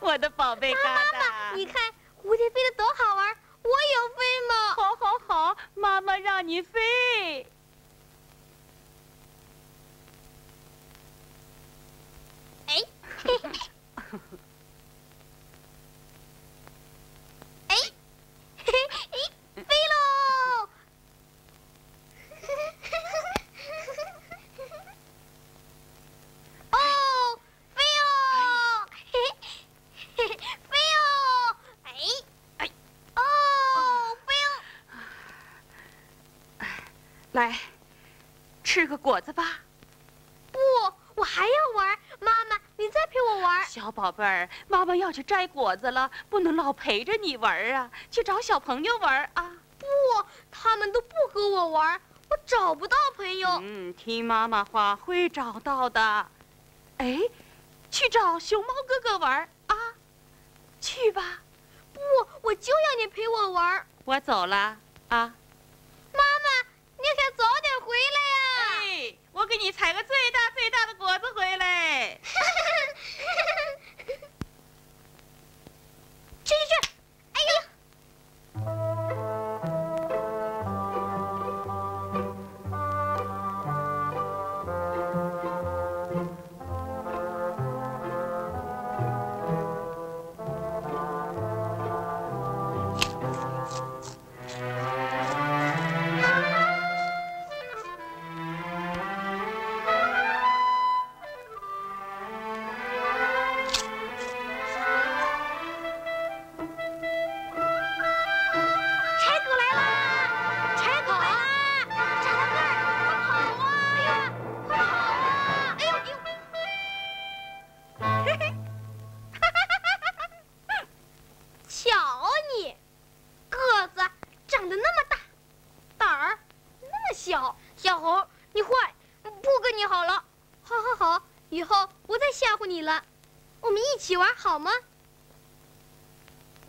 我的宝贝嘎嘎，你看蝴蝶飞得多好玩，我有飞吗？好，好，好，妈妈让你飞。哎，哎，哎，飞喽！哦，飞哦，嘿嘿，飞哦，哎，哎，哦，飞哦！来，吃个果子吧。不，我还要玩。 妈妈，你再陪我玩。小宝贝儿，妈妈要去摘果子了，不能老陪着你玩啊！去找小朋友玩啊！不，他们都不和我玩，我找不到朋友。嗯，听妈妈话，会找到的。哎，去找熊猫哥哥玩啊！去吧。不，我就要你陪我玩。我走了啊。妈妈，你可早点回来呀！哎，我给你采个最大最大的果子回来。 吃！哎呦！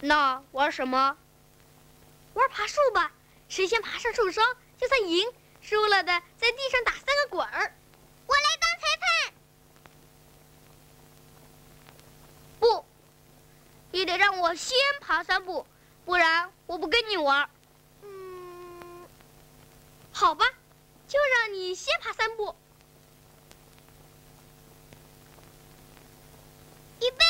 那玩什么？玩爬树吧，谁先爬上树梢就算赢，输了的在地上打三个滚儿。我来当裁判。不，你得让我先爬3步，不然我不跟你玩。嗯，好吧，就让你先爬3步。预备。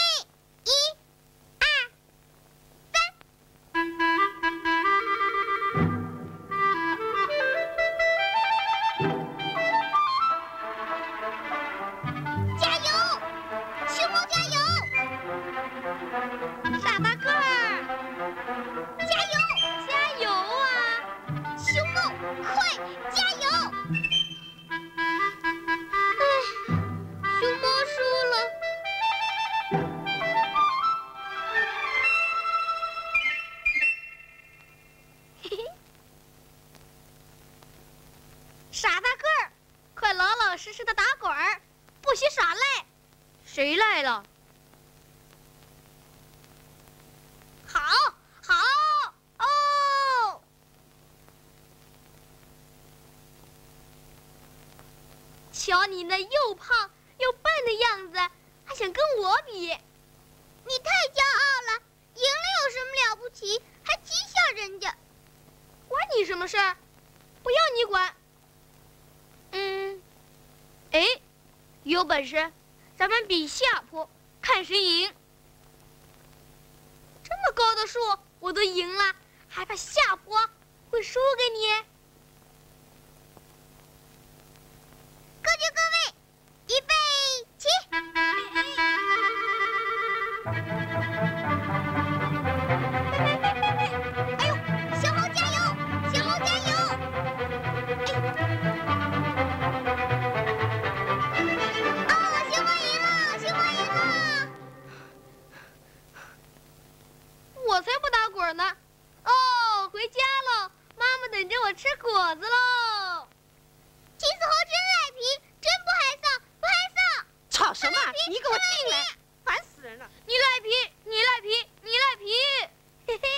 瞧你那又胖又笨的样子，还想跟我比？你太骄傲了，赢了有什么了不起？还讥笑人家，关你什么事儿？不要你管。嗯，哎，有本事咱们比下坡，看谁赢。这么高的树我都赢了，还怕下坡会输给你？ 你赖皮！你赖皮！你赖皮！嘿嘿，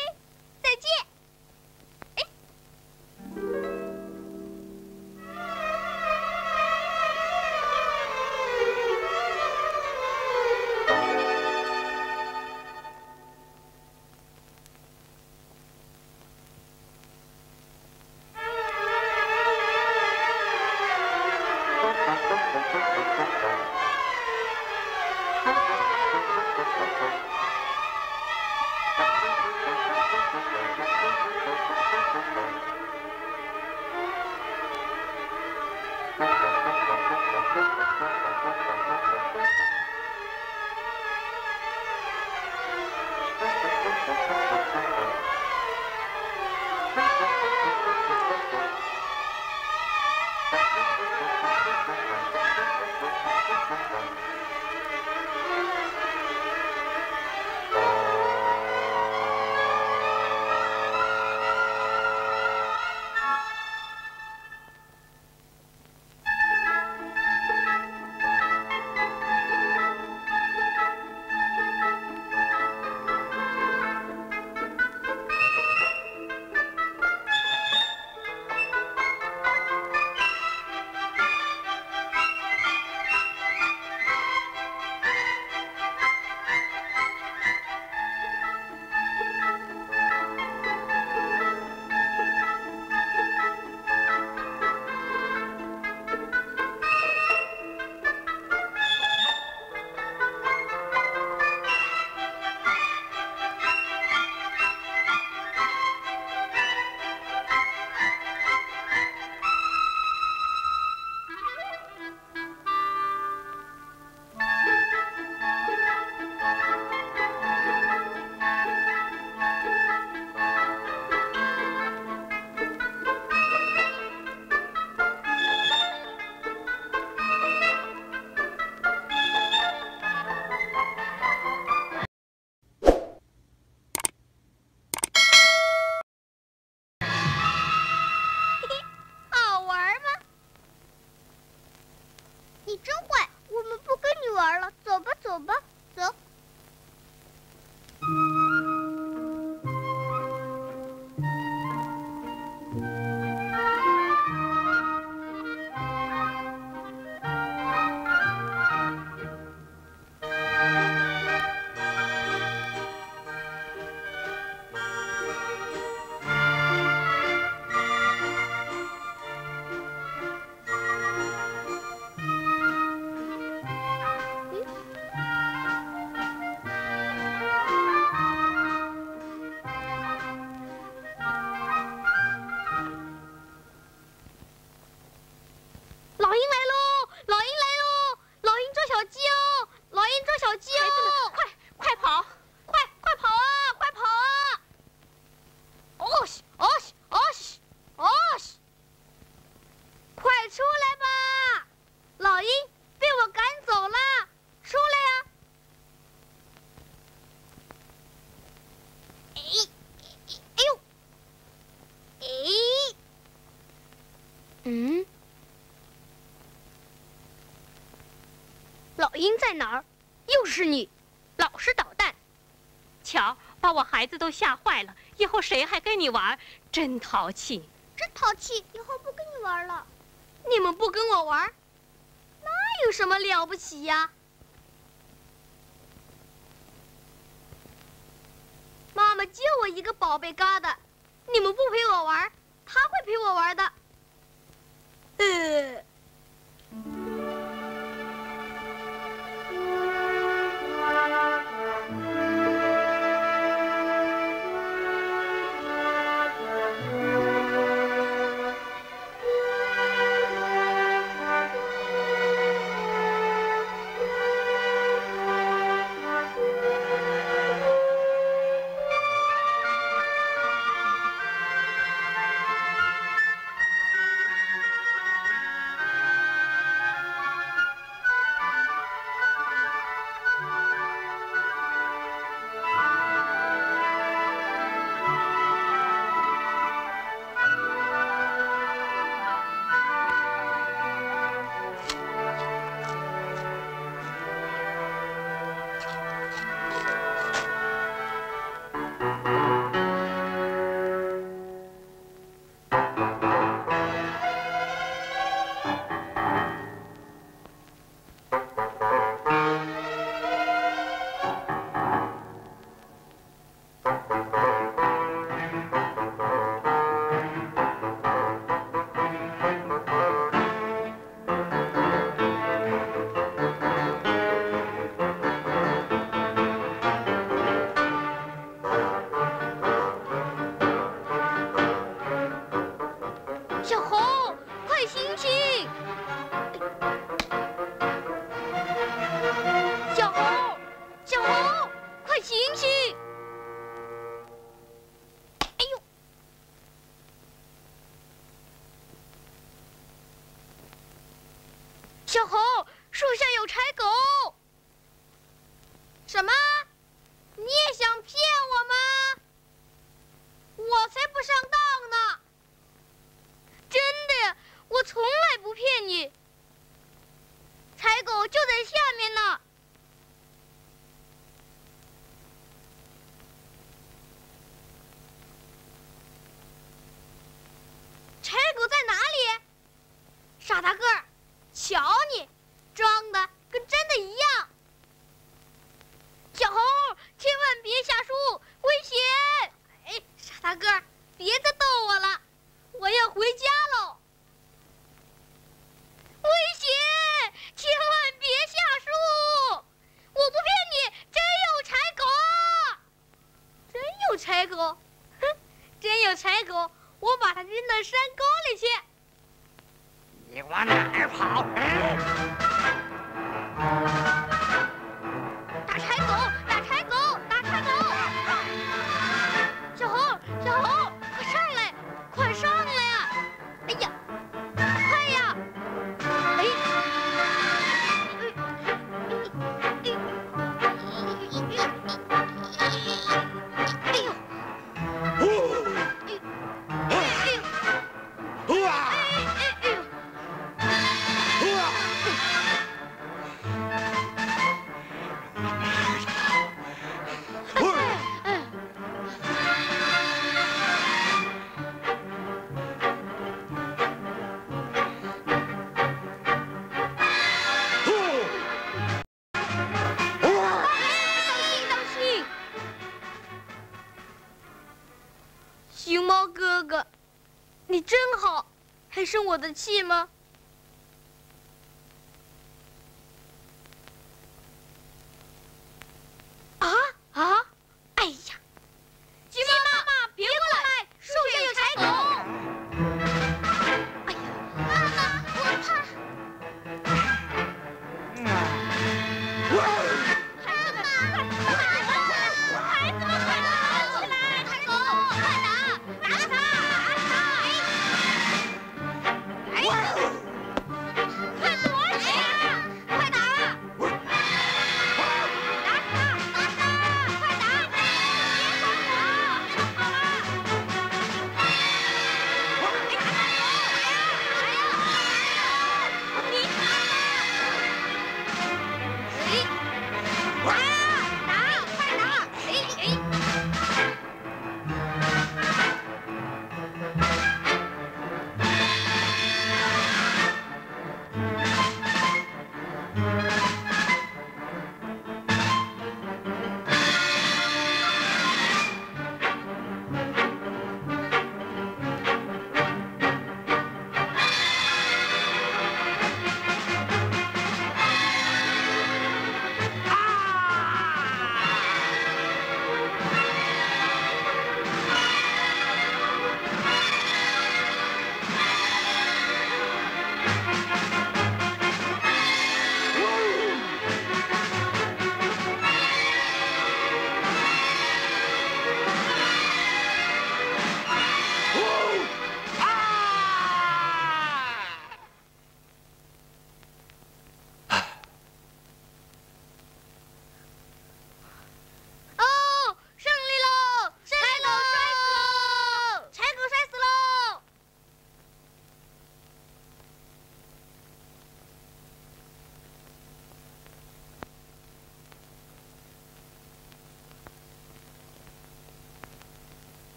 嗯，老鹰在哪儿？又是你，老是捣蛋，瞧，把我孩子都吓坏了。以后谁还跟你玩？真淘气！真淘气！以后不跟你玩了。你们不跟我玩，那有什么了不起呀？妈妈就我一个宝贝疙瘩，你们不陪我玩，她会陪我玩的。 生我的气吗？啊啊！哎呀，橘妈妈，别过来，树上有柴狗。哎呀，妈妈，我怕。孩子们，快打起来！柴狗，快打，拿它！ Wow!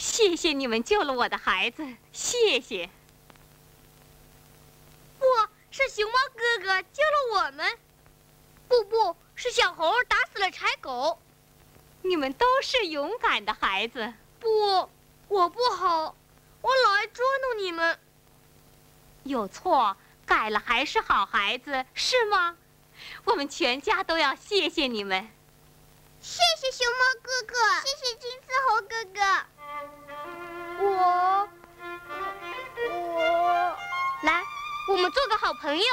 谢谢你们救了我的孩子，谢谢。不是熊猫哥哥救了我们，不是小猴打死了豺狗。你们都是勇敢的孩子。不，我不好，我老爱捉弄你们。有错改了还是好孩子，是吗？我们全家都要谢谢你们。 谢谢熊猫哥哥，谢谢金丝猴哥哥。我来，我们做个好朋友。